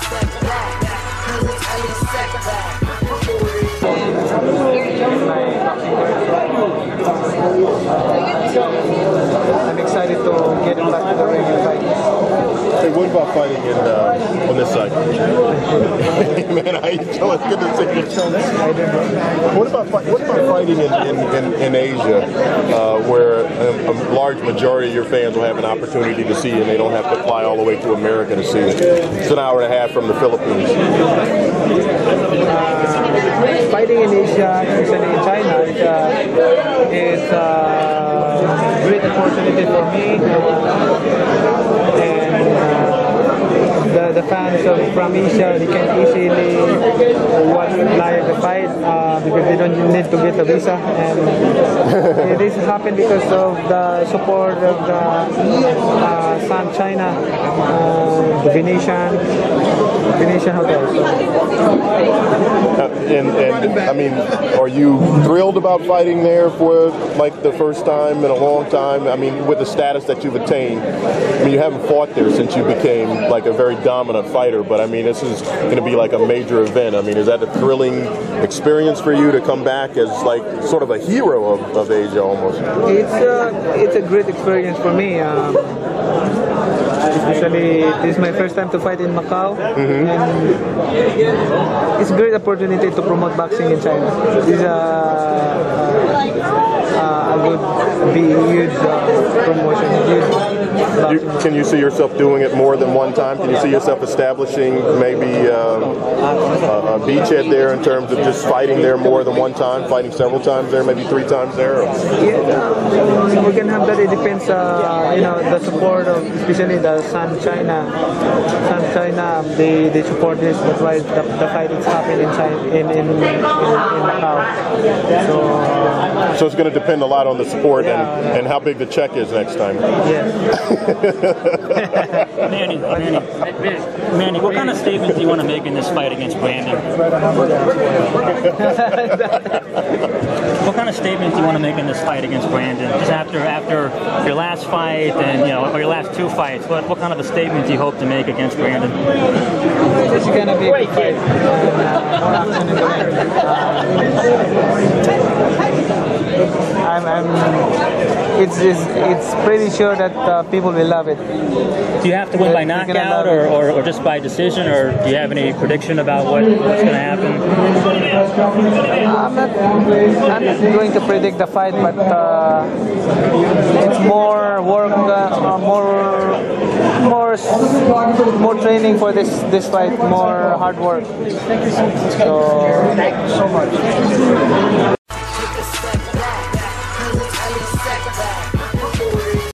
step back. He was only set back. I'm excited to get back to the regular fight. Hey, what about fighting in, on this side? Hey, man, how you doing? It's good to see you. What about fighting in Asia, where a large majority of your fans will have an opportunity to see you and they don't have to fly all the way to America to see you? It's an hour and a half from the Philippines. Fighting in Asia, especially in China, is a great opportunity for me and the fans from Asia. They can easily watch live the fight because they don't need to get a visa. And this happened because of the support of the Sun China, the Venetian Hotels. And I mean, are you thrilled about fighting there for like the first time in a long time? I mean, with the status that you've attained, I mean, you haven't fought there since you became like a very dominant fighter, but I mean, this is going to be like a major event. I mean, is that a thrilling experience for you to come back as like sort of a hero of Asia almost? It's a great experience for me. Especially, this is my first time to fight in Macau, and it's a great opportunity to promote boxing in China. This is a huge promotion. Can you see yourself doing it more than one time? Can you see yourself establishing maybe a beachhead there in terms of just fighting there more than one time, fighting several times there, maybe 3 times there? Or? Yeah, we can have that. It depends, you know, the support of, especially the Sun China. They support this. That's why the fight is happening in Macau. So it's going to depend a lot on the support and how big the check is next time. Yeah. Manny, what kind of statements do you want to make in this fight against Brandon? What kind of statements do you want to make in this fight against Brandon? Just after your last fight and, you know, or your last 2 fights, what kind of a statement do you hope to make against Brandon? This is going to be a good fight. It's pretty sure that people will love it. Do you have to win by knockout or just by decision, or do you have any prediction about what's going to happen? I'm not going to predict the fight, but it's more work, more training for this fight, more hard work. So thank you so much.